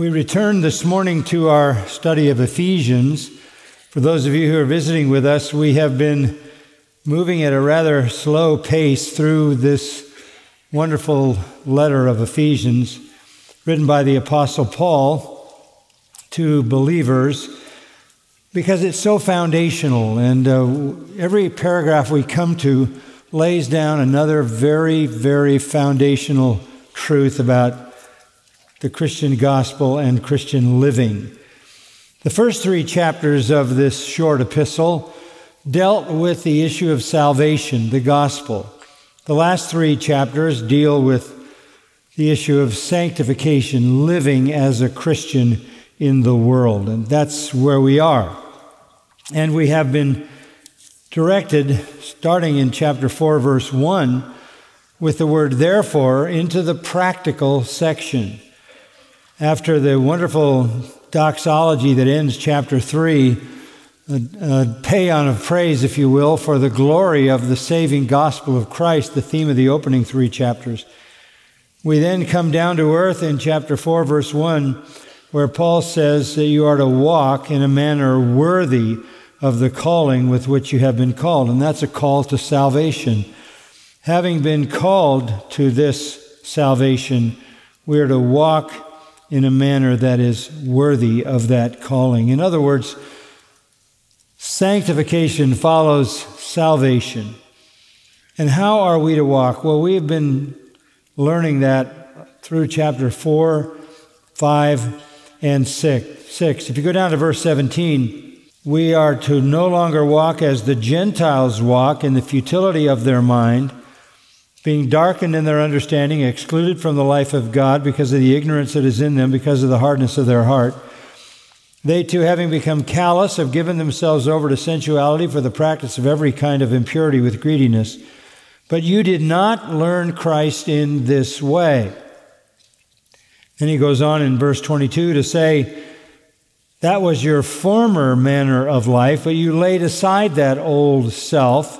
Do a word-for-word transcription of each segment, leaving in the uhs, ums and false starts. We return this morning to our study of Ephesians. For those of you who are visiting with us, we have been moving at a rather slow pace through this wonderful letter of Ephesians, written by the Apostle Paul to believers, because it's so foundational. And uh, every paragraph we come to lays down another very, very foundational truth about the Christian gospel and Christian living. The first three chapters of this short epistle dealt with the issue of salvation, the gospel. The last three chapters deal with the issue of sanctification, living as a Christian in the world. And that's where we are. And we have been directed, starting in chapter four, verse one, with the word therefore, into the practical section. After the wonderful doxology that ends chapter three, a, a paean of praise, if you will, for the glory of the saving gospel of Christ, the theme of the opening three chapters. We then come down to earth in chapter four, verse one, where Paul says that you are to walk in a manner worthy of the calling with which you have been called, and that's a call to salvation. Having been called to this salvation, we are to walk in a manner that is worthy of that calling. In other words, sanctification follows salvation. And how are we to walk? Well, we've been learning that through chapter four, five, and six. Six. If you go down to verse seventeen, we are to no longer walk as the Gentiles walk in the futility of their mind, being darkened in their understanding, excluded from the life of God because of the ignorance that is in them, because of the hardness of their heart. They too, having become callous, have given themselves over to sensuality for the practice of every kind of impurity with greediness. But you did not learn Christ in this way. Then he goes on in verse twenty-two to say, that was your former manner of life, but you laid aside that old self,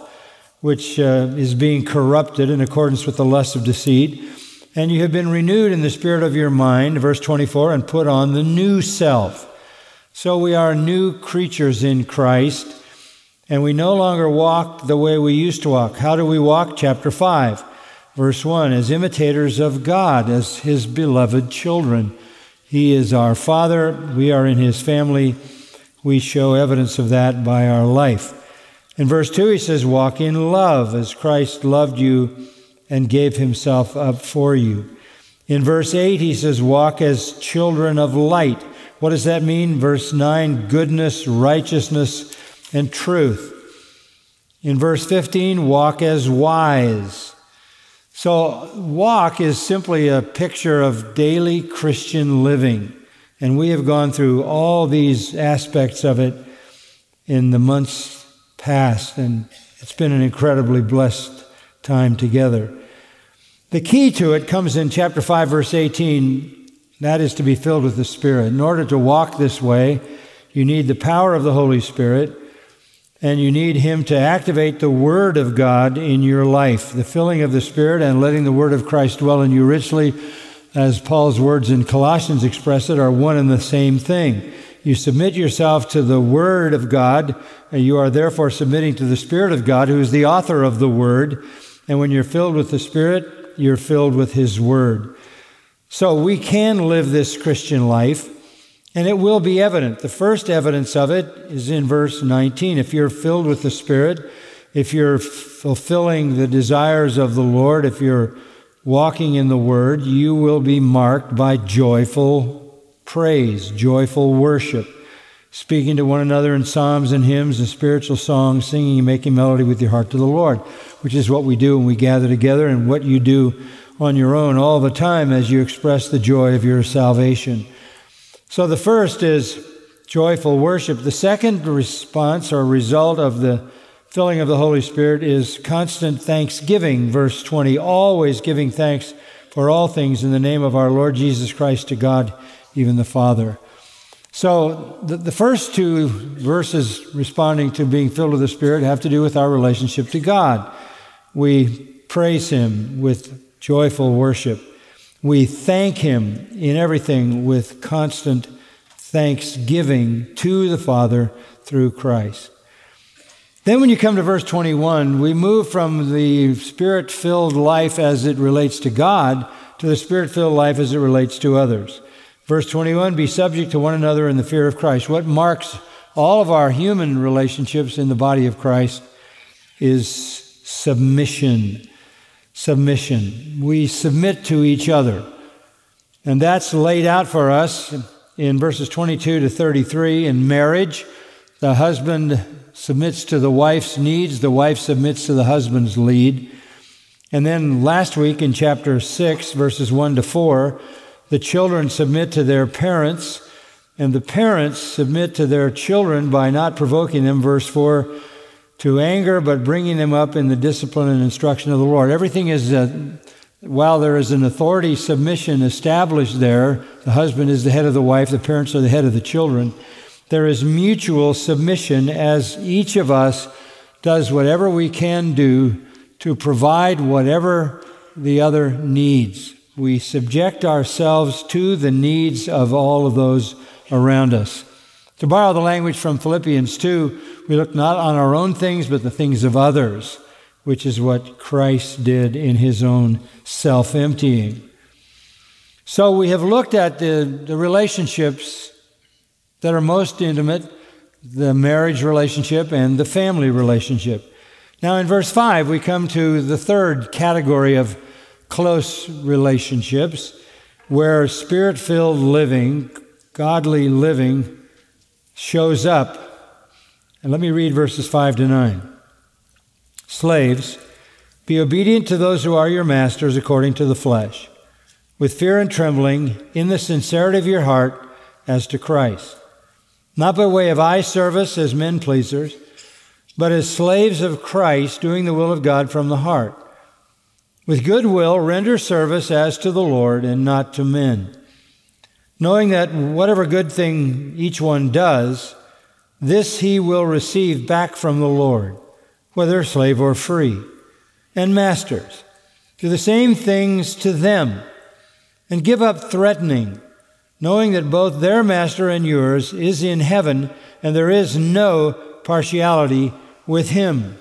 which uh, is being corrupted in accordance with the lust of deceit. And you have been renewed in the spirit of your mind, verse twenty-four, and put on the new self. So we are new creatures in Christ, and we no longer walk the way we used to walk. How do we walk? Chapter five, verse one, as imitators of God, as His beloved children. He is our Father. We are in His family. We show evidence of that by our life. In verse two, he says, walk in love as Christ loved you and gave himself up for you. In verse eight, he says, walk as children of light. What does that mean? Verse nine, goodness, righteousness, and truth. In verse fifteen, walk as wise. So walk is simply a picture of daily Christian living. And we have gone through all these aspects of it in the months past, and it's been an incredibly blessed time together. The key to it comes in chapter five, verse eighteen, that is to be filled with the Spirit. In order to walk this way, you need the power of the Holy Spirit, and you need Him to activate the Word of God in your life, the filling of the Spirit and letting the Word of Christ dwell in you richly, as Paul's words in Colossians express it, are one and the same thing. You submit yourself to the Word of God, and you are therefore submitting to the Spirit of God, who is the author of the Word. And when you're filled with the Spirit, you're filled with His Word. So we can live this Christian life, and it will be evident. The first evidence of it is in verse nineteen. If you're filled with the Spirit, if you're fulfilling the desires of the Lord, if you're walking in the Word, you will be marked by joyful praise, joyful worship, speaking to one another in psalms and hymns and spiritual songs, singing and making melody with your heart to the Lord, which is what we do when we gather together and what you do on your own all the time as you express the joy of your salvation. So the first is joyful worship. The second response or result of the filling of the Holy Spirit is constant thanksgiving. Verse twenty, always giving thanks for all things in the name of our Lord Jesus Christ to God, even the Father. So the, the first two verses responding to being filled with the Spirit have to do with our relationship to God. We praise Him with joyful worship. We thank him in everything with constant thanksgiving to the Father through Christ. Then when you come to verse twenty-one, we move from the Spirit-filled life as it relates to God to the Spirit-filled life as it relates to others. Verse twenty-one, be subject to one another in the fear of Christ. What marks all of our human relationships in the body of Christ is submission. Submission. We submit to each other. And that's laid out for us in verses twenty-two to thirty-three. In marriage, the husband submits to the wife's needs. The wife submits to the husband's lead. And then last week in chapter six, verses one to four, the children submit to their parents, and the parents submit to their children by not provoking them, verse four, to anger, but bringing them up in the discipline and instruction of the Lord. Everything is, a, while there is an authority submission established there, the husband is the head of the wife, the parents are the head of the children, there is mutual submission as each of us does whatever we can do to provide whatever the other needs. We subject ourselves to the needs of all of those around us. To borrow the language from Philippians two, we look not on our own things, but the things of others, which is what Christ did in his own self-emptying. So we have looked at the, the relationships that are most intimate, the marriage relationship and the family relationship. Now in verse five, we come to the third category of close relationships, where Spirit-filled living, godly living, shows up. And let me read verses five to nine. Slaves, be obedient to those who are your masters according to the flesh, with fear and trembling, in the sincerity of your heart, as to Christ, not by way of eye service as men pleasers, but as slaves of Christ, doing the will of God from the heart. With good will, render service as to the Lord and not to men, knowing that whatever good thing each one does, this he will receive back from the Lord, whether slave or free. And masters, do the same things to them, and give up threatening, knowing that both their master and yours is in heaven, and there is no partiality with him.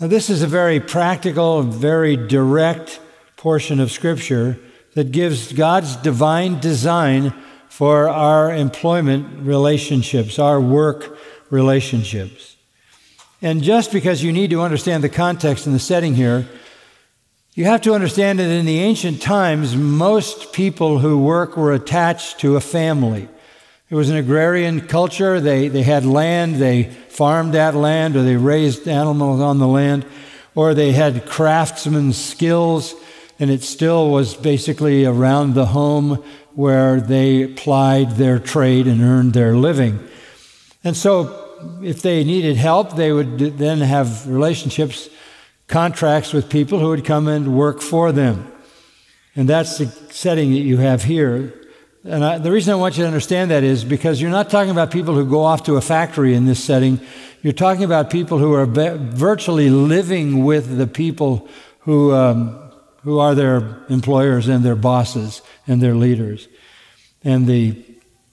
Now, this is a very practical, very direct portion of Scripture that gives God's divine design for our employment relationships, our work relationships. And just because you need to understand the context and the setting here, you have to understand that in the ancient times, most people who work were attached to a family. It was an agrarian culture. They, they had land, they farmed that land, or they raised animals on the land, or they had craftsman's skills, and it still was basically around the home where they plied their trade and earned their living. And so if they needed help, they would then have relationships, contracts with people who would come and work for them. And that's the setting that you have here. And I, the reason I want you to understand that is because you're not talking about people who go off to a factory in this setting. You're talking about people who are be, virtually living with the people who, um, who are their employers and their bosses and their leaders. And the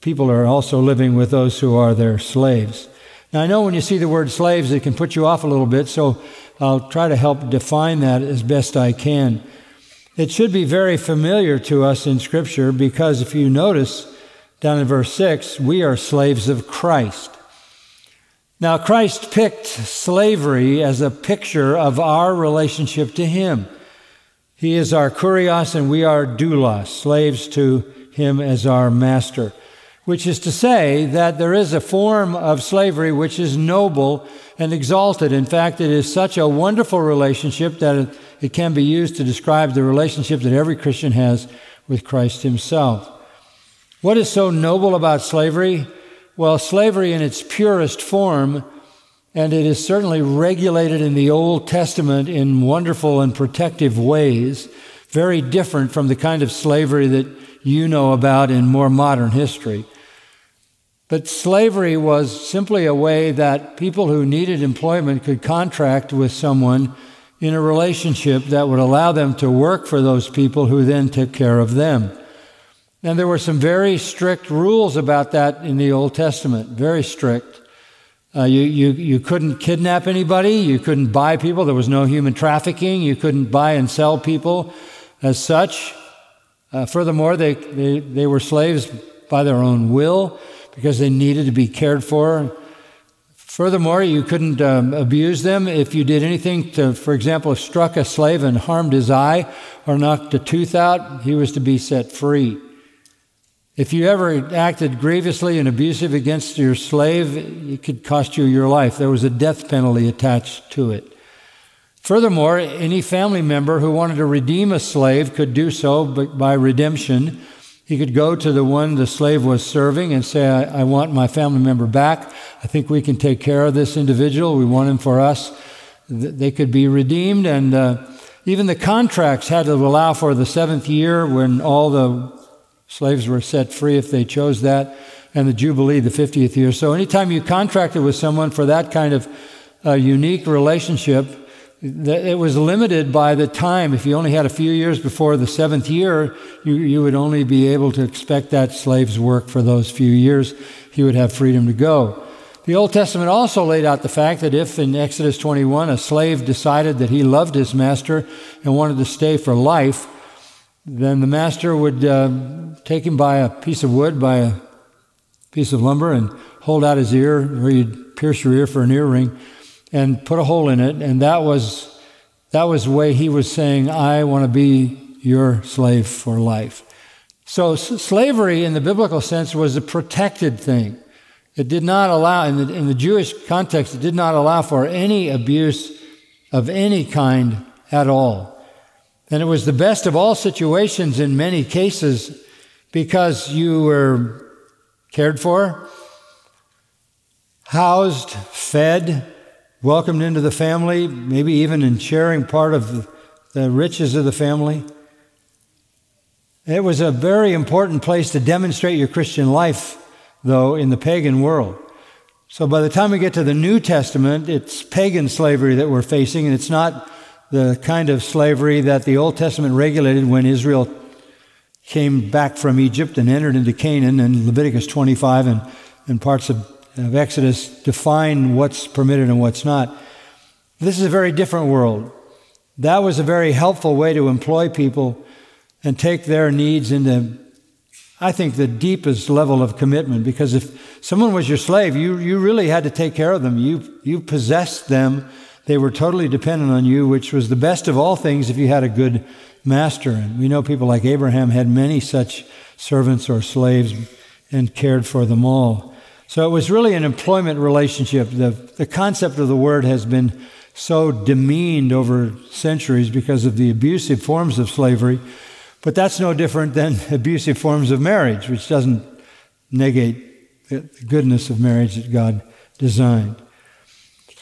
people are also living with those who are their slaves. Now, I know when you see the word slaves, it can put you off a little bit, so I'll try to help define that as best I can. It should be very familiar to us in Scripture because if you notice down in verse six, we are slaves of Christ. Now, Christ picked slavery as a picture of our relationship to him. He is our kurios and we are doulos, slaves to him as our master, which is to say that there is a form of slavery which is noble and exalted. In fact, it is such a wonderful relationship that it, it can be used to describe the relationship that every Christian has with Christ himself. What is so noble about slavery? Well, slavery in its purest form, and it is certainly regulated in the Old Testament in wonderful and protective ways, very different from the kind of slavery that you know about in more modern history. But slavery was simply a way that people who needed employment could contract with someone in a relationship that would allow them to work for those people who then took care of them. And there were some very strict rules about that in the Old Testament, very strict. Uh, you, you, you couldn't kidnap anybody, you couldn't buy people, there was no human trafficking, you couldn't buy and sell people as such. Uh, furthermore, they, they, they were slaves by their own will because they needed to be cared for. Furthermore, you couldn't um, abuse them if you did anything to, for example, struck a slave and harmed his eye or knocked a tooth out, he was to be set free. If you ever acted grievously and abusive against your slave, it could cost you your life. There was a death penalty attached to it. Furthermore, any family member who wanted to redeem a slave could do so by redemption. He could go to the one the slave was serving and say, I, I want my family member back. I think we can take care of this individual. We want him for us. They could be redeemed. And uh, even the contracts had to allow for the seventh year when all the slaves were set free if they chose that, and the Jubilee, the fiftieth year. So anytime you contracted with someone for that kind of uh, unique relationship, th it was limited by the time. If you only had a few years before the seventh year, you, you would only be able to expect that slave's work for those few years. He would have freedom to go. The Old Testament also laid out the fact that if, in Exodus twenty-one, a slave decided that he loved his master and wanted to stay for life, then the master would uh, take him by a piece of wood, by a piece of lumber, and hold out his ear, or he'd pierce your ear for an earring, and put a hole in it. And that was, that was the way he was saying, I want to be your slave for life. So slavery in the biblical sense was a protected thing. It did not allow, in the, in the Jewish context, it did not allow for any abuse of any kind at all. And it was the best of all situations in many cases because you were cared for, housed, fed, welcomed into the family, maybe even in sharing part of the riches of the family. It was a very important place to demonstrate your Christian life, though, in the pagan world. So by the time we get to the New Testament, it's pagan slavery that we're facing, and it's not the kind of slavery that the Old Testament regulated when Israel came back from Egypt and entered into Canaan, and Leviticus twenty-five and, and parts of, of Exodus define what's permitted and what's not. This is a very different world. That was a very helpful way to employ people and take their needs into, I think, the deepest level of commitment, because if someone was your slave, you, you really had to take care of them. You, you possessed them. They were totally dependent on you, which was the best of all things if you had a good master. And we know people like Abraham had many such servants or slaves and cared for them all. So it was really an employment relationship. The, the concept of the word has been so demeaned over centuries because of the abusive forms of slavery, but that's no different than abusive forms of marriage, which doesn't negate the goodness of marriage that God designed.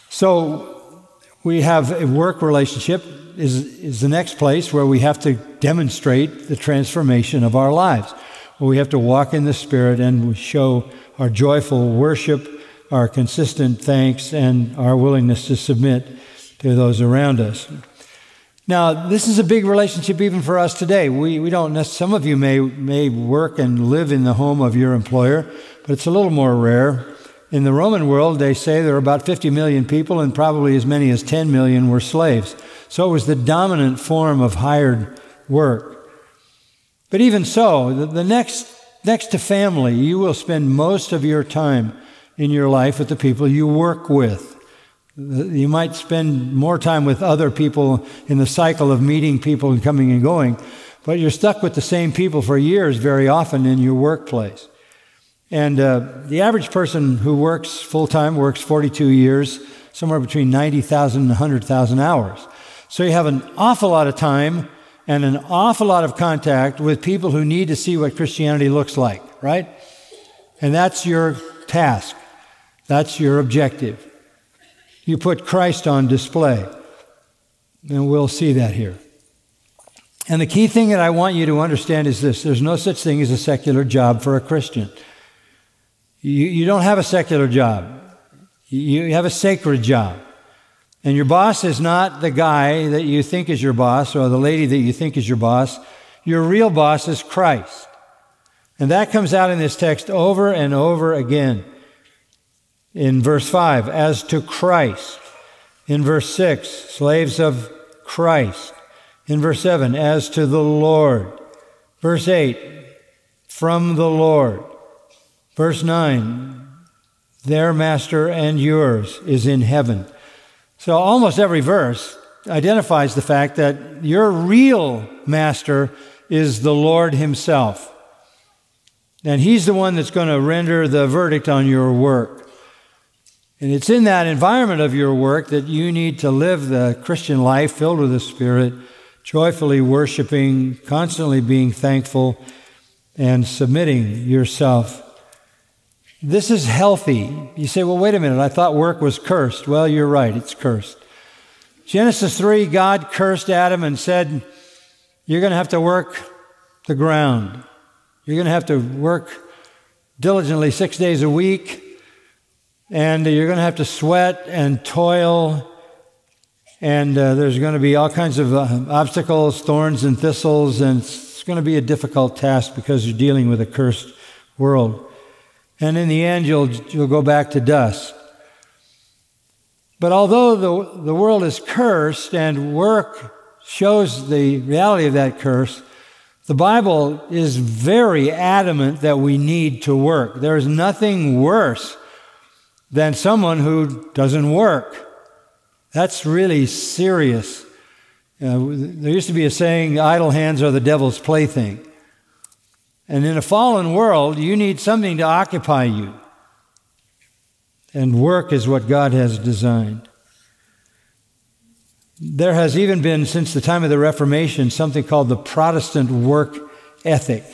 So we have a work relationship is, is the next place where we have to demonstrate the transformation of our lives. Where we have to walk in the Spirit and show our joyful worship, our consistent thanks, and our willingness to submit to those around us. Now, this is a big relationship even for us today. We, we don't necessarily, some of you may, may work and live in the home of your employer, but it's a little more rare. In the Roman world, they say there were about fifty million people, and probably as many as ten million were slaves. So it was the dominant form of hired work. But even so, the, the next, next to family, you will spend most of your time in your life with the people you work with. You might spend more time with other people in the cycle of meeting people and coming and going, but you're stuck with the same people for years very often in your workplace. And uh, the average person who works full-time works forty-two years, somewhere between ninety thousand and one hundred thousand hours. So you have an awful lot of time and an awful lot of contact with people who need to see what Christianity looks like, right? And that's your task. That's your objective. You put Christ on display. And we'll see that here. And the key thing that I want you to understand is this. There's no such thing as a secular job for a Christian. You, you don't have a secular job. You have a sacred job. And your boss is not the guy that you think is your boss or the lady that you think is your boss. Your real boss is Christ. And that comes out in this text over and over again. In verse five, as to Christ. In verse six, slaves of Christ. In verse seven, as to the Lord. Verse eight, from the Lord. Verse nine, their master and yours is in heaven. So almost every verse identifies the fact that your real master is the Lord himself. And he's the one that's going to render the verdict on your work. And it's in that environment of your work that you need to live the Christian life filled with the Spirit, joyfully worshiping, constantly being thankful, and submitting yourself. This is healthy. You say, well, wait a minute, I thought work was cursed. Well, you're right, it's cursed. Genesis three, God cursed Adam and said, you're going to have to work the ground. You're going to have to work diligently six days a week, and you're going to have to sweat and toil, and uh, there's going to be all kinds of uh, obstacles, thorns and thistles, and it's going to be a difficult task because you're dealing with a cursed world. And in the end, you'll, you'll go back to dust. But although the, the world is cursed and work shows the reality of that curse, the Bible is very adamant that we need to work. There is nothing worse than someone who doesn't work. That's really serious. Uh, there used to be a saying, idle hands are the devil's plaything. And in a fallen world, you need something to occupy you. And work is what God has designed. There has even been, since the time of the Reformation, something called the Protestant work ethic,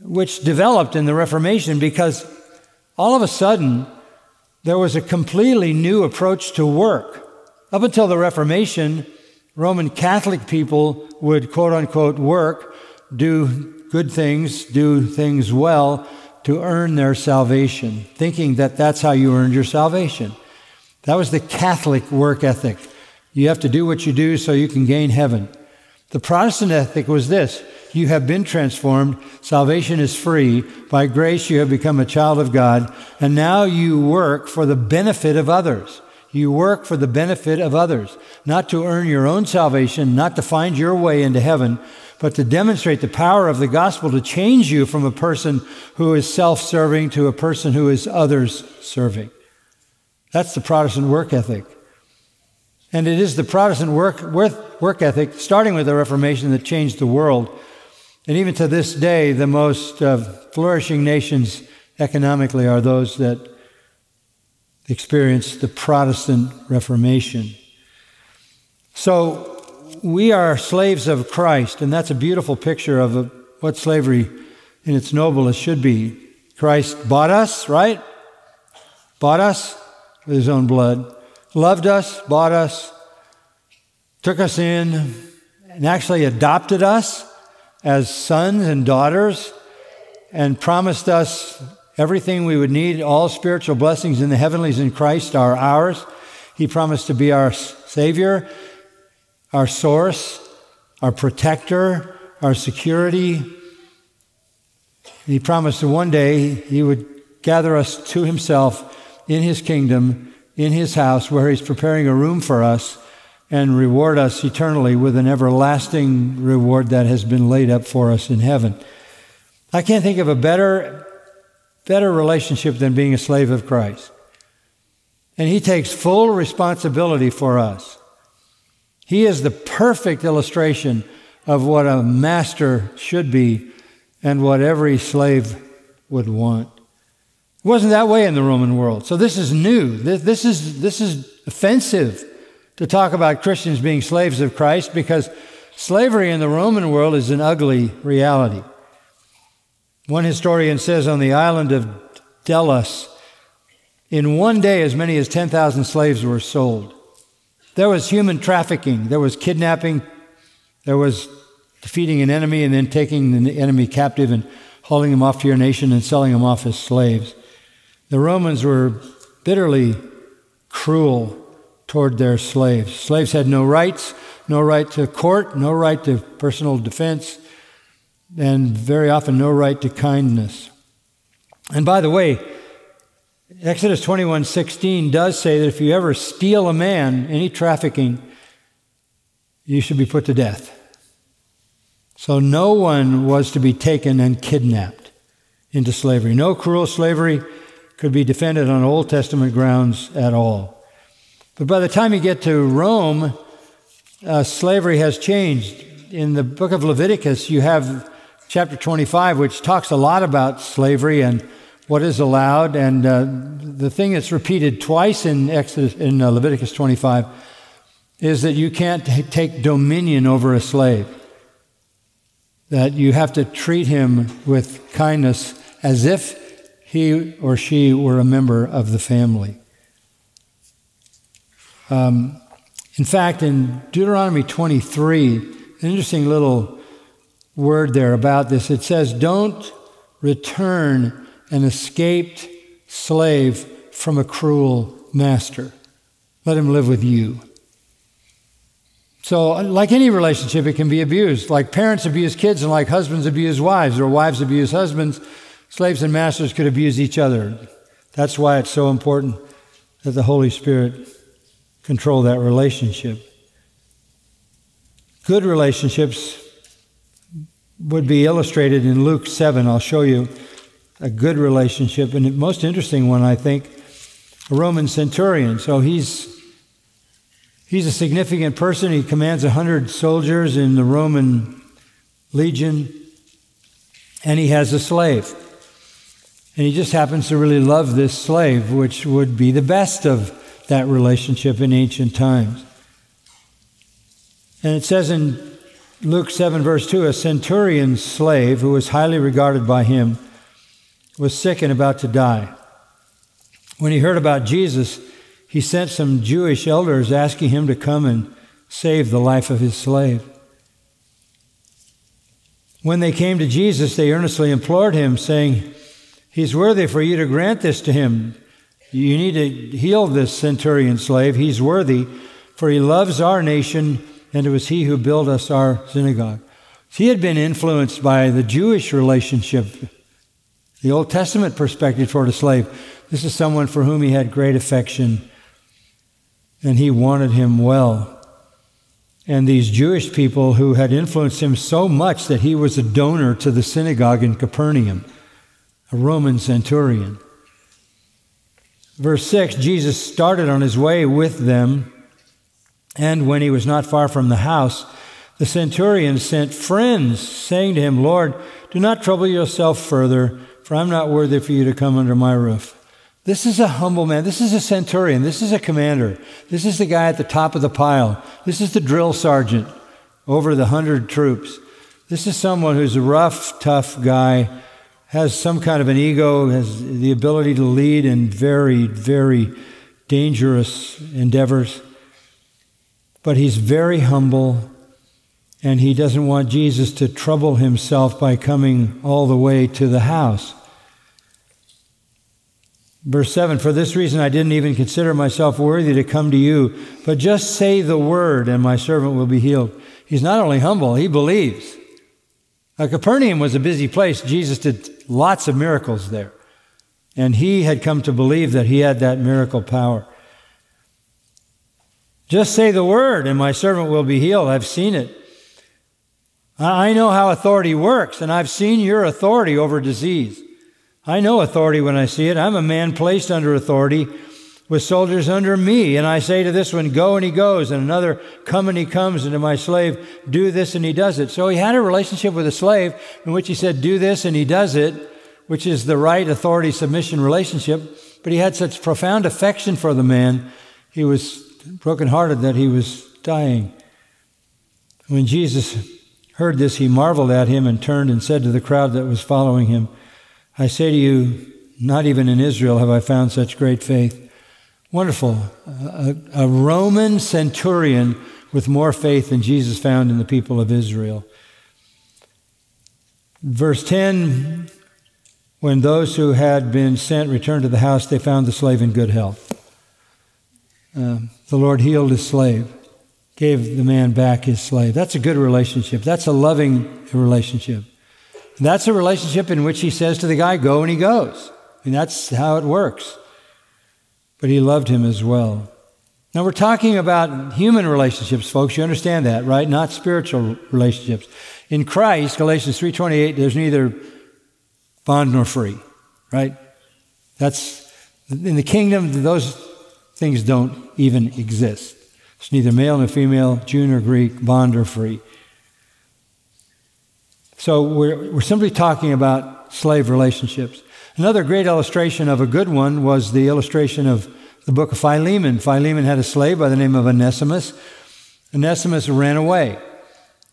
which developed in the Reformation because all of a sudden there was a completely new approach to work. Up until the Reformation, Roman Catholic people would, quote-unquote, work, do good things, do things well to earn their salvation, thinking that that's how you earned your salvation. That was the Catholic work ethic. You have to do what you do so you can gain heaven. The Protestant ethic was this: you have been transformed, salvation is free, by grace you have become a child of God, and now you work for the benefit of others. You work for the benefit of others, not to earn your own salvation, not to find your way into heaven, but to demonstrate the power of the gospel to change you from a person who is self-serving to a person who is others-serving. That's the Protestant work ethic. And it is the Protestant work, work, work ethic, starting with the Reformation, that changed the world. And even to this day, the most uh, flourishing nations economically are those that experienced the Protestant Reformation. So we are slaves of Christ, and that's a beautiful picture of a, what slavery in its noblest should be. Christ bought us, right? Bought us with his own blood. Loved us, bought us, took us in, and actually adopted us as sons and daughters, and promised us everything we would need. All spiritual blessings in the heavenlies in Christ are ours. He promised to be our Savior, our source, our protector, our security. He promised that one day he would gather us to himself in his kingdom, in his house, where he's preparing a room for us, and reward us eternally with an everlasting reward that has been laid up for us in heaven. I can't think of a better, better relationship than being a slave of Christ. And he takes full responsibility for us. He is the perfect illustration of what a master should be and what every slave would want. It wasn't that way in the Roman world. So this is new. This, this is, this is offensive to talk about Christians being slaves of Christ, because slavery in the Roman world is an ugly reality. One historian says on the island of Delos, in one day as many as ten thousand slaves were sold. There was human trafficking, there was kidnapping, there was defeating an enemy and then taking the enemy captive and hauling him off to your nation and selling him off as slaves. The Romans were bitterly cruel toward their slaves. Slaves had no rights, no right to court, no right to personal defense, and very often no right to kindness. And by the way, Exodus twenty-one sixteen does say that if you ever steal a man, any trafficking, you should be put to death. So no one was to be taken and kidnapped into slavery. No cruel slavery could be defended on Old Testament grounds at all. But by the time you get to Rome, uh, slavery has changed. In the book of Leviticus, you have chapter twenty-five, which talks a lot about slavery and what is allowed. And uh, the thing that's repeated twice in Exodus, in uh, Leviticus twenty-five, is that you can't take dominion over a slave, that you have to treat him with kindness as if he or she were a member of the family. Um, in fact, in Deuteronomy twenty-three, an interesting little word there about this. It says, "Don't return an escaped slave from a cruel master. Let him live with you." So like any relationship, it can be abused. Like parents abuse kids and like husbands abuse wives or wives abuse husbands, slaves and masters could abuse each other. That's why it's so important that the Holy Spirit control that relationship. Good relationships would be illustrated in Luke seven. I'll show you a good relationship, and the most interesting one, I think, a Roman centurion. So he's He's a significant person. He commands one hundred soldiers in the Roman legion, and he has a slave. And he just happens to really love this slave, which would be the best of that relationship in ancient times. And it says in Luke seven, verse two, a centurion's slave, who was highly regarded by him, was sick and about to die. When he heard about Jesus, he sent some Jewish elders asking him to come and save the life of his slave. When they came to Jesus, they earnestly implored him, saying, "He's worthy for you to grant this to him. You need to heal this centurion slave. He's worthy, for he loves our nation, and it was he who built us our synagogue." He had been influenced by the Jewish relationship, the Old Testament perspective toward a slave. This is someone for whom he had great affection, and he wanted him well. And these Jewish people who had influenced him so much that he was a donor to the synagogue in Capernaum, a Roman centurion. Verse six, Jesus started on his way with them, and when he was not far from the house, the centurion sent friends, saying to him, "Lord, do not trouble yourself further, for I'm not worthy for you to come under my roof." This is a humble man. This is a centurion. This is a commander. This is the guy at the top of the pile. This is the drill sergeant over the hundred troops. This is someone who's a rough, tough guy, has some kind of an ego, has the ability to lead in very, very dangerous endeavors. But he's very humble, and he doesn't want Jesus to trouble himself by coming all the way to the house. Verse seven, "For this reason I didn't even consider myself worthy to come to you, but just say the word, and my servant will be healed." He's not only humble, he believes. Now, Capernaum was a busy place. Jesus did lots of miracles there, and he had come to believe that he had that miracle power. "Just say the word, and my servant will be healed. I've seen it. I know how authority works, and I've seen your authority over disease. I know authority when I see it. I'm a man placed under authority with soldiers under me. And I say to this one, 'Go,' and he goes. And another, 'Come,' and he comes. And to my slave, 'Do this,' and he does it." So he had a relationship with a slave in which he said, "Do this," and he does it, which is the right authority submission relationship. But he had such profound affection for the man, he was brokenhearted that he was dying. When Jesus heard this, he marveled at him and turned and said to the crowd that was following him, "I say to you, not even in Israel have I found such great faith." Wonderful. A, a Roman centurion with more faith than Jesus found in the people of Israel. Verse ten, "When those who had been sent returned to the house, they found the slave in good health." uh, the Lord healed his slave, gave the man back his slave. That's a good relationship. That's a loving relationship. And that's a relationship in which he says to the guy, go, and he goes. I mean, that's how it works. But he loved him as well. Now, we're talking about human relationships, folks. You understand that, right? Not spiritual relationships. In Christ, Galatians three twenty-eight, there's neither bond nor free, right? That's, in the kingdom, those things don't even exist. It's neither male nor female, Jew nor Greek, bond or free. So we're, we're simply talking about slave relationships. Another great illustration of a good one was the illustration of the book of Philemon. Philemon had a slave by the name of Onesimus. Onesimus ran away.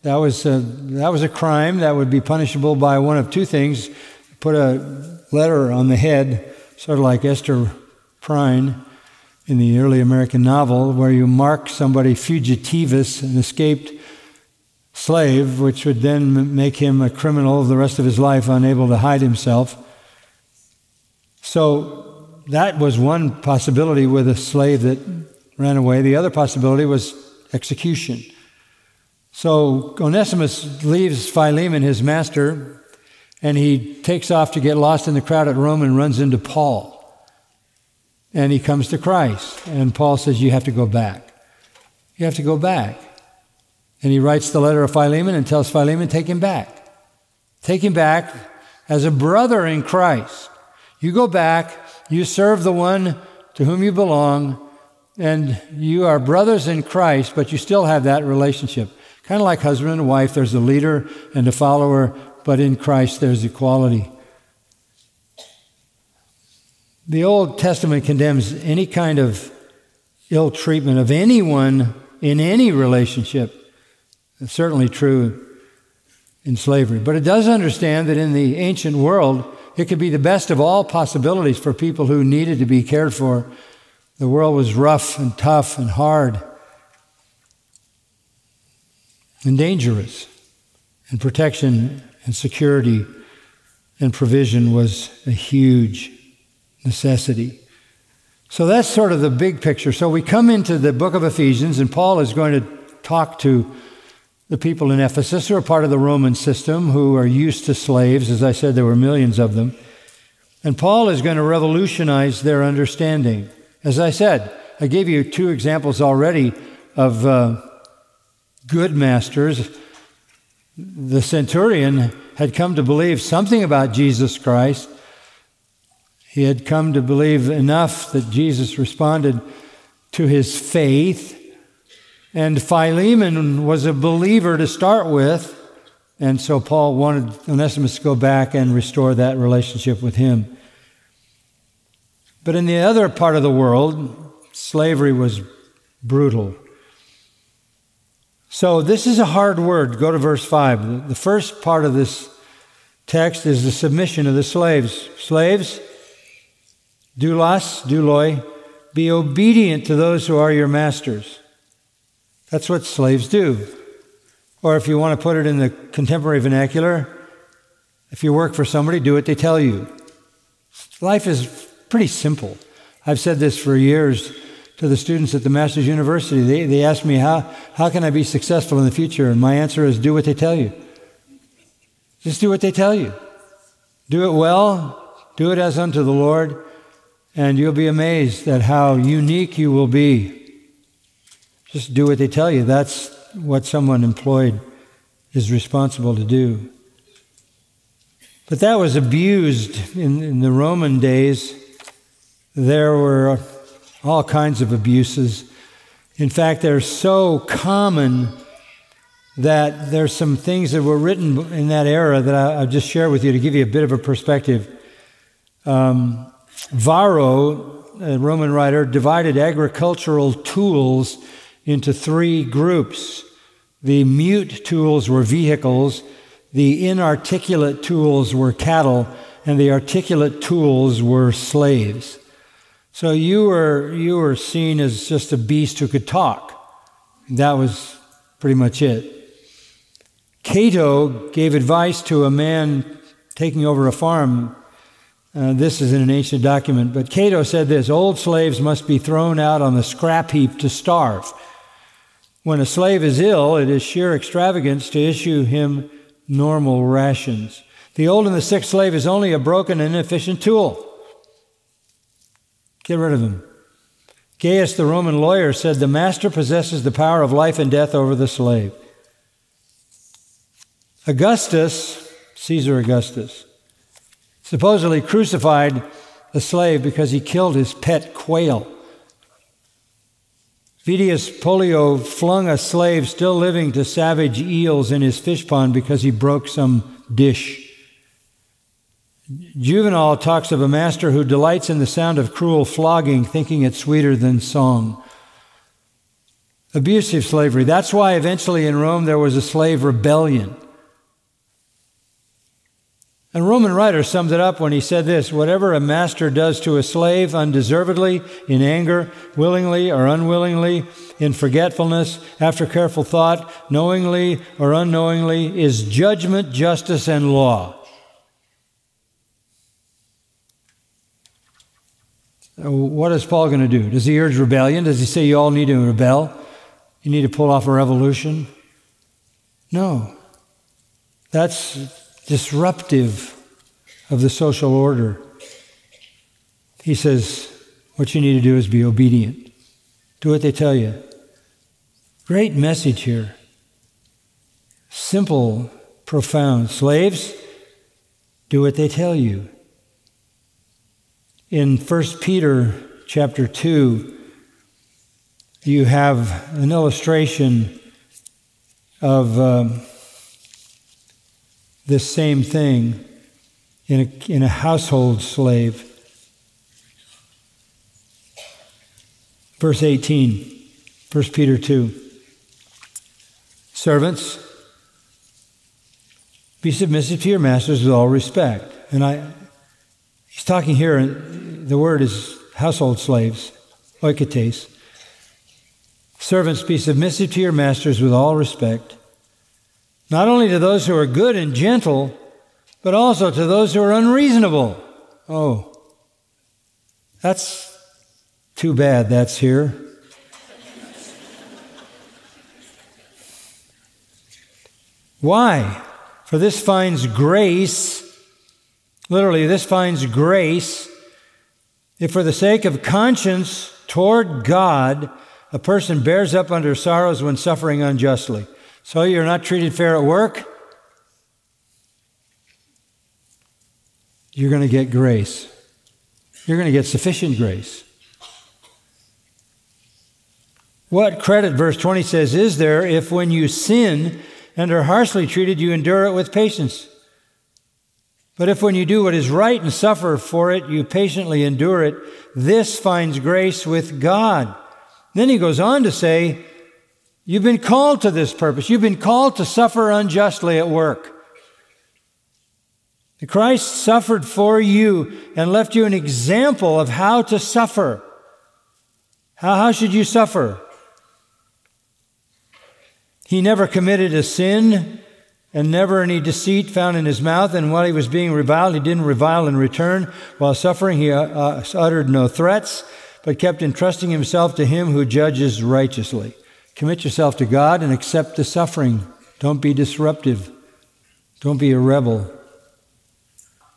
That was a, that was a crime that would be punishable by one of two things. Put a letter on the head, sort of like Hester Prynne in the early American novel, where you mark somebody fugitivus, an escaped slave, which would then make him a criminal the rest of his life, unable to hide himself. So that was one possibility with a slave that ran away. The other possibility was execution. So Onesimus leaves Philemon, his master, and he takes off to get lost in the crowd at Rome and runs into Paul. And he comes to Christ, and Paul says, you have to go back. You have to go back. And he writes the letter of Philemon and tells Philemon, take him back. Take him back as a brother in Christ. You go back. You serve the one to whom you belong, and you are brothers in Christ, but you still have that relationship. Kind of like husband and wife, there's a leader and a follower, but in Christ there's equality. The Old Testament condemns any kind of ill treatment of anyone in any relationship. It's certainly true in slavery. But it does understand that in the ancient world, it could be the best of all possibilities for people who needed to be cared for. The world was rough and tough and hard and dangerous, and protection and security and provision was a huge necessity. So that's sort of the big picture. So we come into the book of Ephesians, and Paul is going to talk to the people in Ephesus who are part of the Roman system, who are used to slaves. As I said, there were millions of them. And Paul is going to revolutionize their understanding. As I said, I gave you two examples already of uh, good masters. The centurion had come to believe something about Jesus Christ. He had come to believe enough that Jesus responded to his faith. And Philemon was a believer to start with, and so Paul wanted Onesimus to go back and restore that relationship with him. But in the other part of the world, slavery was brutal. So this is a hard word. Go to verse five. The first part of this text is the submission of the slaves. Slaves, doulos, douloi, be obedient to those who are your masters. That's what slaves do. Or if you want to put it in the contemporary vernacular, if you work for somebody, do what they tell you. Life is pretty simple. I've said this for years to the students at the Masters University. They, they ask me, how, how can I be successful in the future? And my answer is, do what they tell you. Just do what they tell you. Do it well, do it as unto the Lord, and you'll be amazed at how unique you will be. Just do what they tell you. That's what someone employed is responsible to do. But that was abused in, in the Roman days. There were all kinds of abuses. In fact, they're so common that there's some things that were written in that era that I, I'll just share with you to give you a bit of a perspective. Um, Varro, a Roman writer, divided agricultural tools into three groups. The mute tools were vehicles, the inarticulate tools were cattle, and the articulate tools were slaves. So you were, you were seen as just a beast who could talk. That was pretty much it. Cato gave advice to a man taking over a farm Uh, this is in an ancient document, but Cato said this: old slaves must be thrown out on the scrap heap to starve. When a slave is ill, it is sheer extravagance to issue him normal rations. The old and the sick slave is only a broken and inefficient tool. Get rid of him. Gaius, the Roman lawyer, said the master possesses the power of life and death over the slave. Augustus, Caesar Augustus, supposedly crucified the slave because he killed his pet quail. Vedius Pollio flung a slave still living to savage eels in his fish pond because he broke some dish. Juvenal talks of a master who delights in the sound of cruel flogging, thinking it sweeter than song. Abusive slavery. That's why eventually in Rome there was a slave rebellion. A Roman writer summed it up when he said this: whatever a master does to a slave undeservedly, in anger, willingly or unwillingly, in forgetfulness, after careful thought, knowingly or unknowingly, is judgment, justice, and law. What is Paul going to do? Does he urge rebellion? Does he say you all need to rebel? You need to pull off a revolution? No. That's disruptive of the social order. He says, what you need to do is be obedient. Do what they tell you. Great message here. Simple, profound. Slaves, do what they tell you. In First Peter chapter two, you have an illustration of um, this same thing in a, in a household slave. Verse eighteen, First Peter two. Servants, be submissive to your masters with all respect. And I, he's talking here, and the word is household slaves, oikates. Servants, be submissive to your masters with all respect, not only to those who are good and gentle, but also to those who are unreasonable. Oh, that's too bad that's here. Why? For this finds grace, literally, this finds grace, if for the sake of conscience toward God, a person bears up under sorrows when suffering unjustly. So you're not treated fair at work? You're going to get grace. You're going to get sufficient grace. What credit, verse twenty says, is there if when you sin and are harshly treated, you endure it with patience? But if when you do what is right and suffer for it, you patiently endure it, this finds grace with God. Then he goes on to say, you've been called to this purpose. You've been called to suffer unjustly at work. Christ suffered for you and left you an example of how to suffer. How, how should you suffer? He never committed a sin, and never any deceit found in his mouth. And while he was being reviled, he didn't revile in return. While suffering, he uh, uttered no threats, but kept entrusting himself to him who judges righteously. Commit yourself to God and accept the suffering. Don't be disruptive. Don't be a rebel.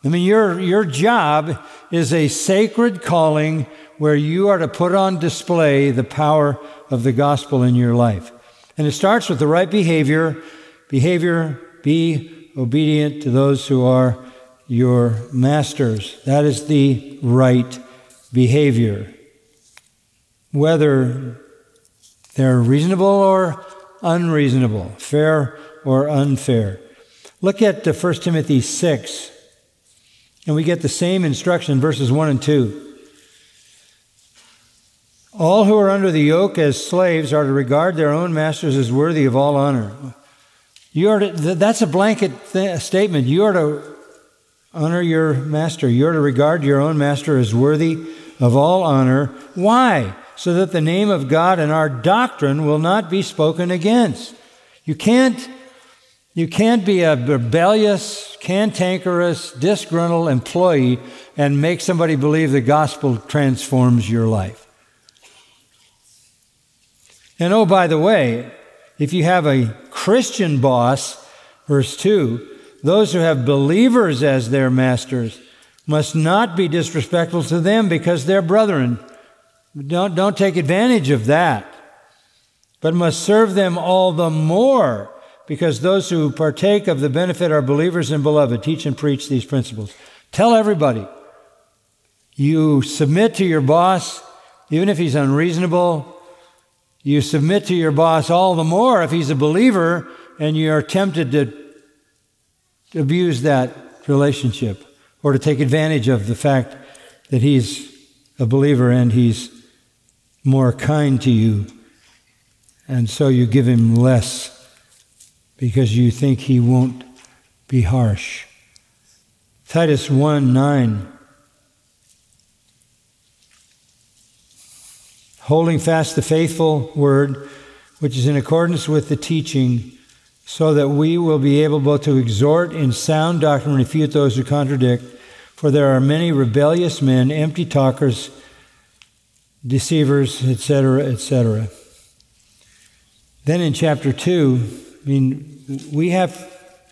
I mean, your, your job is a sacred calling where you are to put on display the power of the gospel in your life. And it starts with the right behavior. Behavior, be obedient to those who are your masters. That is the right behavior. Whether they're reasonable or unreasonable, fair or unfair. Look at First Timothy six, and we get the same instruction, verses one and two. All who are under the yoke as slaves are to regard their own masters as worthy of all honor. You are to, that's a blanket th- statement. You are to honor your master. You are to regard your own master as worthy of all honor. Why? So that the name of God and our doctrine will not be spoken against. You can't You can't be a rebellious, cantankerous, disgruntled employee and make somebody believe the gospel transforms your life. And oh, by the way, if you have a Christian boss, verse two, those who have believers as their masters must not be disrespectful to them because they're brethren. Don't, don't take advantage of that, but must serve them all the more because those who partake of the benefit are believers and beloved. Teach and preach these principles. Tell everybody. You submit to your boss, even if he's unreasonable. You submit to your boss all the more if he's a believer and you're tempted to abuse that relationship or to take advantage of the fact that he's a believer and he's more kind to you. And so you give him less because you think he won't be harsh. Titus one nine. Holding fast the faithful word, which is in accordance with the teaching, so that we will be able both to exhort in sound doctrine and refute those who contradict. For there are many rebellious men, empty talkers, deceivers, et cetera, et cetera. Then in chapter two, I mean, we have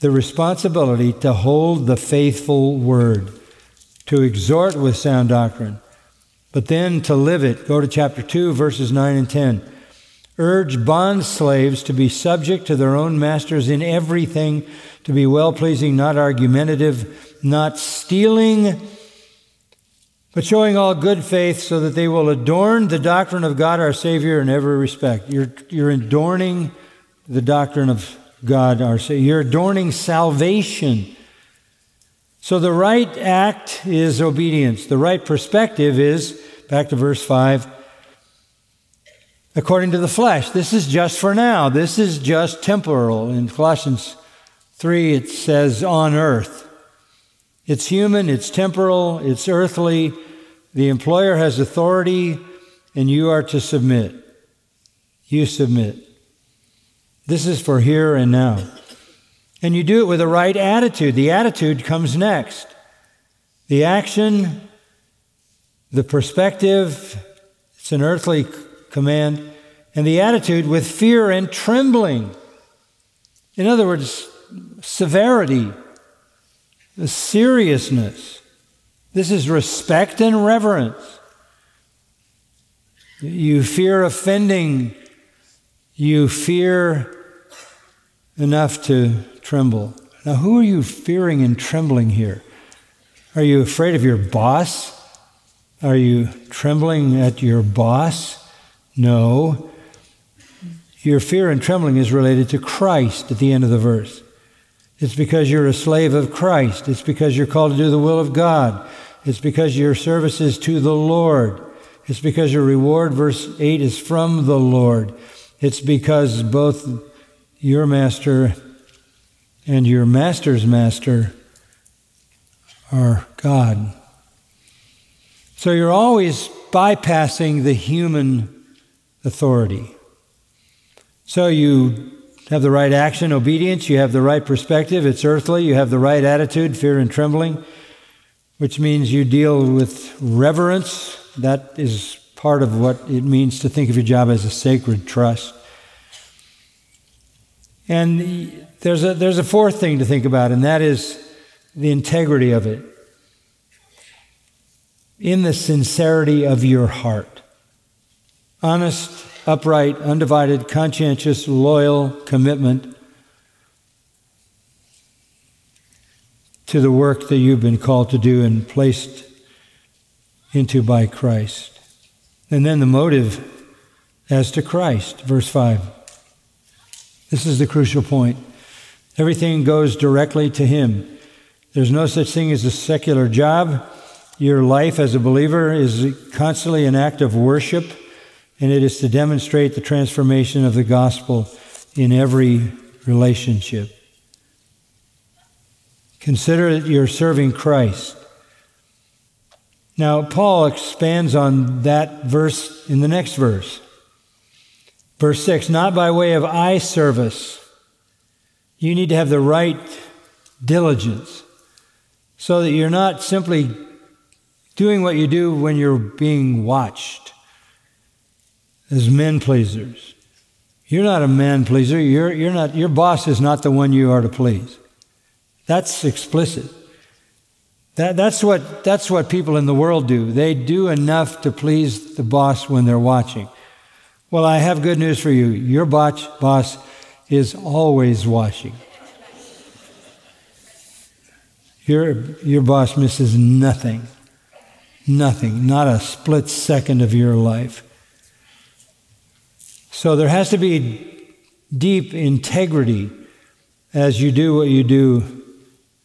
the responsibility to hold the faithful word, to exhort with sound doctrine, but then to live it. Go to chapter two, verses nine and ten. Urge bond slaves to be subject to their own masters in everything, to be well-pleasing, not argumentative, not stealing, but showing all good faith, so that they will adorn the doctrine of God our Savior in every respect. You're, you're adorning the doctrine of God our Savior. You're adorning salvation. So the right act is obedience. The right perspective is, back to verse five, according to the flesh. This is just for now. This is just temporal. In Colossians three, it says on earth. It's human, it's temporal, it's earthly. The employer has authority, and you are to submit. You submit. This is for here and now. And you do it with the right attitude. The attitude comes next. The action, the perspective, it's an earthly command, and the attitude with fear and trembling. In other words, severity, the seriousness. This is respect and reverence. You fear offending. You fear enough to tremble. Now, who are you fearing and trembling here? Are you afraid of your boss? Are you trembling at your boss? No. Your fear and trembling is related to Christ at the end of the verse. It's because you're a slave of Christ. It's because you're called to do the will of God. It's because your service is to the Lord. It's because your reward, verse eight, is from the Lord. It's because both your master and your master's master are God. So you're always bypassing the human authority. So you have the right action, obedience, you have the right perspective, it's earthly, you have the right attitude, fear and trembling, which means you deal with reverence. That is part of what it means to think of your job as a sacred trust. And there's a, there's a fourth thing to think about, and that is the integrity of it. In the sincerity of your heart. Honest, upright, undivided, conscientious, loyal commitment to the work that you've been called to do and placed into by Christ. And then the motive as to Christ, verse five. This is the crucial point. Everything goes directly to Him. There's no such thing as a secular job. Your life as a believer is constantly an act of worship, and it is to demonstrate the transformation of the gospel in every relationship. Consider that you're serving Christ. Now, Paul expands on that verse in the next verse. Verse six, not by way of eye service, You need to have the right diligence so that you're not simply doing what you do when you're being watched as men pleasers. You're not a man pleaser. You're, you're not, your boss is not the one you are to please. That's explicit. That, that's what, that's what people in the world do. They do enough to please the boss when they're watching. Well, I have good news for you. Your botch, boss is always watching. Your, your boss misses nothing. Nothing. Not a split second of your life. So there has to be deep integrity as you do what you do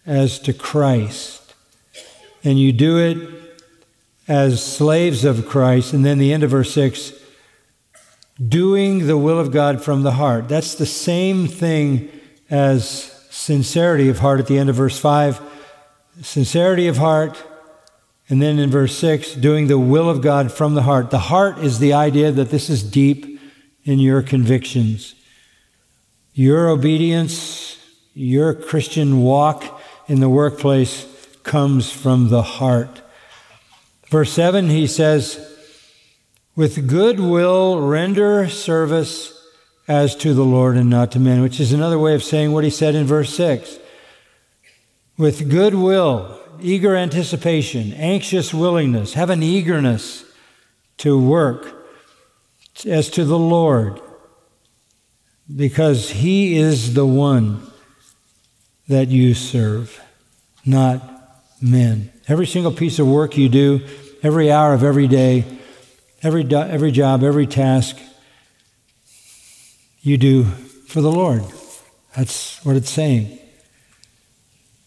as to Christ. And you do it as slaves of Christ. And then the end of verse six, doing the will of God from the heart. That's the same thing as sincerity of heart at the end of verse five. Sincerity of heart. And then in verse six, doing the will of God from the heart. The heart is the idea that this is deep in your convictions. Your obedience, your Christian walk in the workplace comes from the heart. Verse seven, he says, with good will render service as to the Lord and not to men, which is another way of saying what he said in verse six. With good will, eager anticipation, anxious willingness, have an eagerness to work as to the Lord, because He is the one that you serve, not men. Every single piece of work you do, every hour of every day, every, do every job, every task, you do for the Lord. That's what it's saying.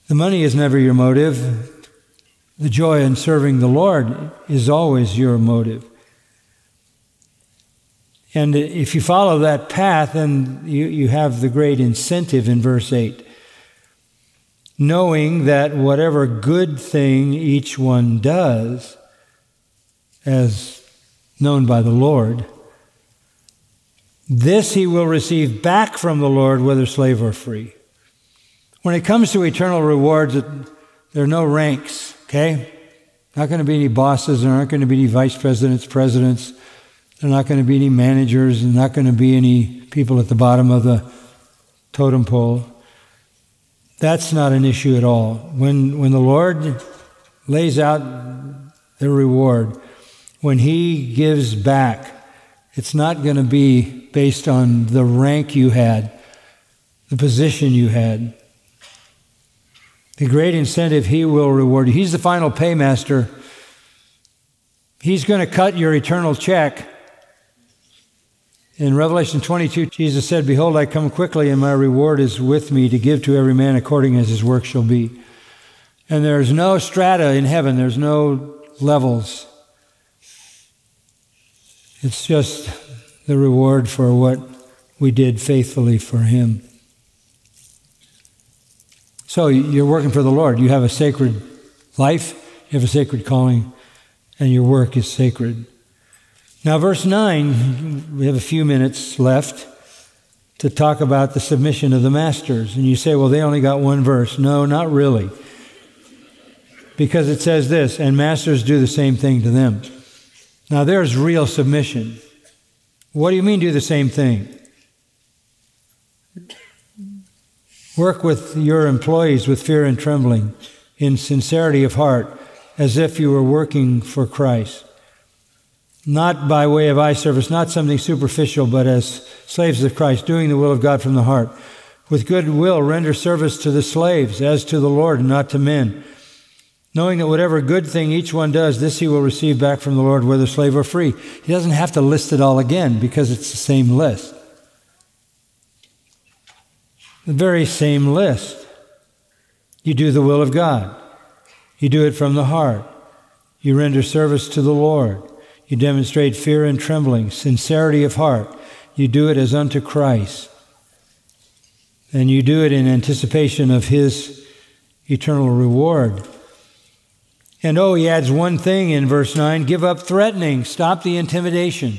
The money is never your motive. The joy in serving the Lord is always your motive. And if you follow that path, then you, you have the great incentive in verse eight. Knowing that whatever good thing each one does, as known by the Lord, this he will receive back from the Lord, whether slave or free. When it comes to eternal rewards, there are no ranks, okay? Not going to be any bosses, there aren't going to be any vice presidents, presidents. There are not going to be any managers, and not going to be any people at the bottom of the totem pole. That's not an issue at all. When, when the Lord lays out the reward, when He gives back, it's not going to be based on the rank you had, the position you had. The great incentive, He will reward you. He's the final paymaster. He's going to cut your eternal check. In Revelation twenty-two, Jesus said, behold, I come quickly, and my reward is with me to give to every man according as his work shall be. And there's no strata in heaven. There's no levels. It's just the reward for what we did faithfully for Him. So you're working for the Lord. You have a sacred life. You have a sacred calling. And your work is sacred. Now, verse nine, we have a few minutes left to talk about the submission of the masters. And you say, well, they only got one verse. No, not really. Because it says this, and masters do the same thing to them. Now, there's real submission. What do you mean do the same thing? Work with your employees with fear and trembling, in sincerity of heart, as if you were working for Christ. Not by way of eye service, not something superficial, but as slaves of Christ, doing the will of God from the heart. With good will, render service to the slaves, as to the Lord, and not to men. Knowing that whatever good thing each one does, this he will receive back from the Lord, whether slave or free. He doesn't have to list it all again, because it's the same list. The very same list. You do the will of God. You do it from the heart. You render service to the Lord. You demonstrate fear and trembling, sincerity of heart. You do it as unto Christ. And you do it in anticipation of His eternal reward. And oh, he adds one thing in verse nine, give up threatening, stop the intimidation.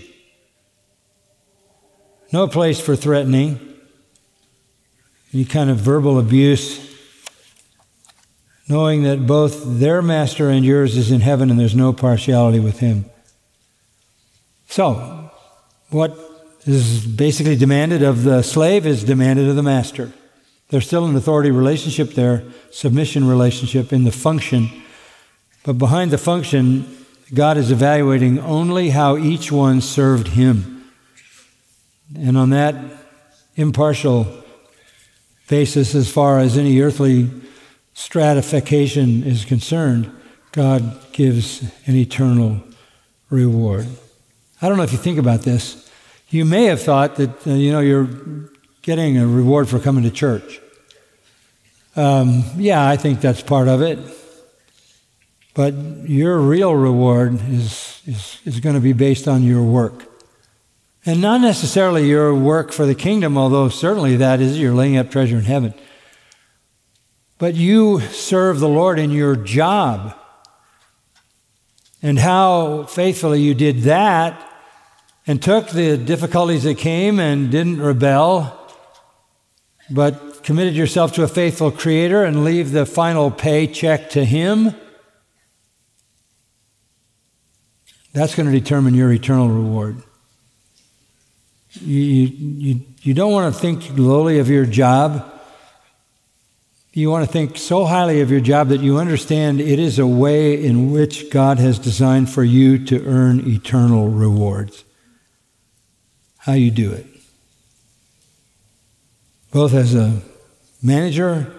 No place for threatening. any kind of verbal abuse, knowing that both their master and yours is in heaven and there's no partiality with him. So, what is basically demanded of the slave is demanded of the master. They're still in authority relationship there, submission relationship in the function. But behind the function, God is evaluating only how each one served him. And on that impartial basis, as far as any earthly stratification is concerned, God gives an eternal reward. I don't know if you think about this. You may have thought that, uh, you know, you're getting a reward for coming to church. Um, yeah, I think that's part of it. But your real reward is, is, is going to be based on your work. And not necessarily your work for the kingdom, although certainly that is, you're laying up treasure in heaven. But you serve the Lord in your job. And how faithfully you did that and took the difficulties that came and didn't rebel, but committed yourself to a faithful Creator and leave the final paycheck to Him, that's going to determine your eternal reward. You, you, you don't want to think lowly of your job. You want to think so highly of your job that you understand it is a way in which God has designed for you to earn eternal rewards. How you do it, both as a manager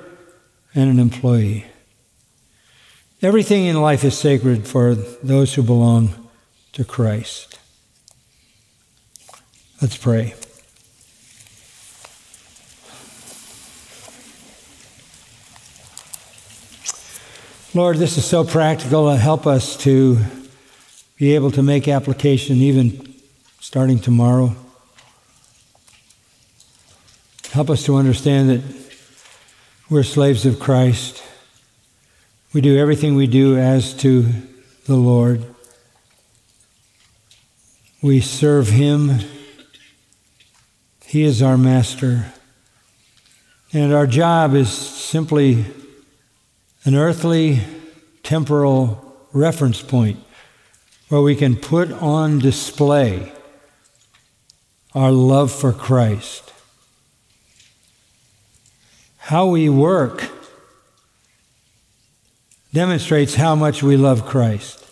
and an employee. Everything in life is sacred for those who belong to Christ. Let's pray. Lord, this is so practical. Help us to be able to make application even starting tomorrow. Help us to understand that we're slaves of Christ. We do everything we do as to the Lord. We serve Him. He is our master. And our job is simply an earthly, temporal reference point where we can put on display our love for Christ. How we work demonstrates how much we love Christ.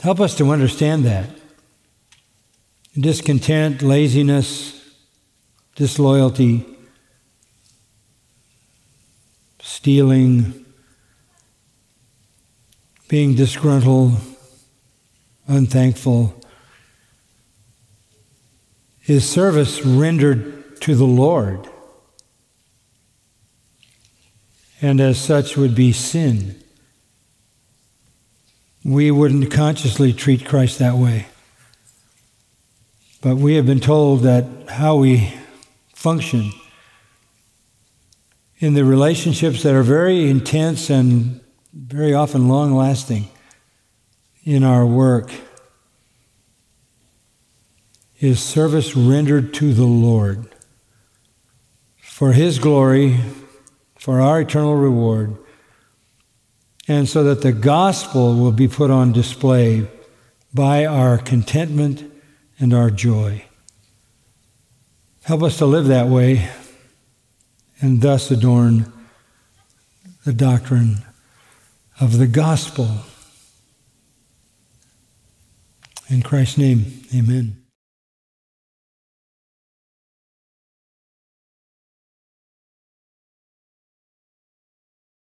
Help us to understand that. Discontent, laziness, disloyalty, stealing, being disgruntled, unthankful, is service rendered to the Lord. And as such would be sin. We wouldn't consciously treat Christ that way. But we have been told that how we function in the relationships that are very intense and very often long-lasting in our work is service rendered to the Lord for His glory, for our eternal reward, and so that the gospel will be put on display by our contentment and our joy. Help us to live that way and thus adorn the doctrine of the gospel. In Christ's name, amen.